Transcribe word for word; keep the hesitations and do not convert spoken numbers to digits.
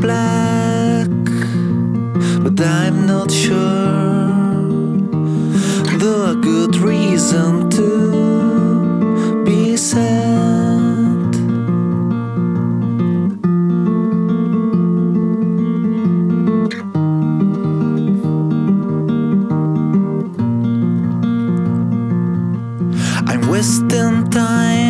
black, but I'm not sure. Though a good reason to be sad. I'm wasting time.